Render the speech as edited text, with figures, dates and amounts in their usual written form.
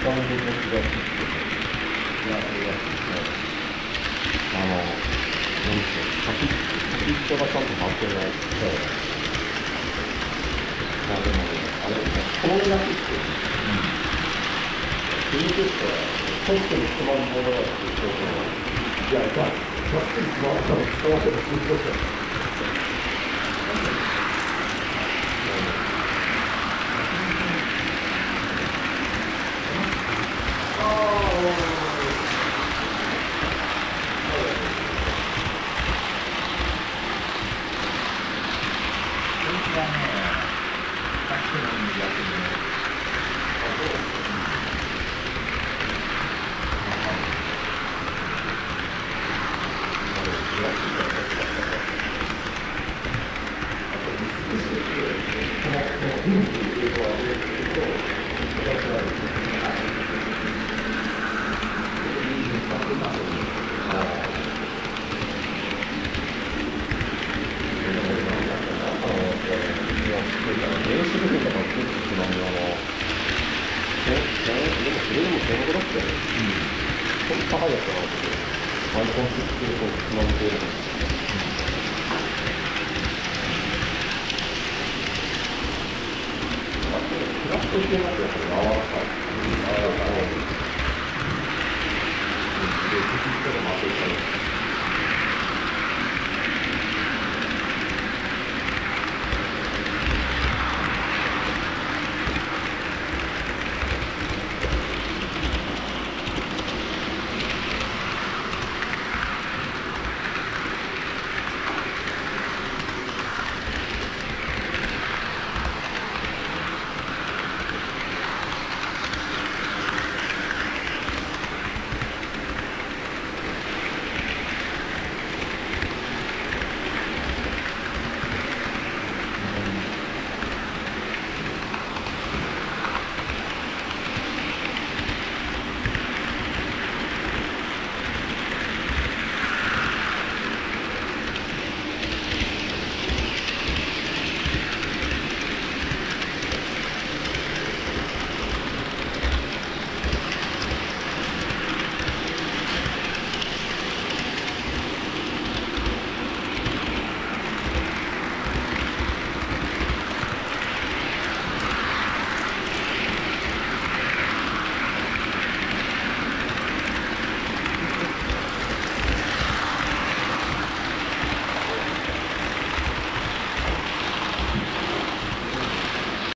としてますよ、この泡が。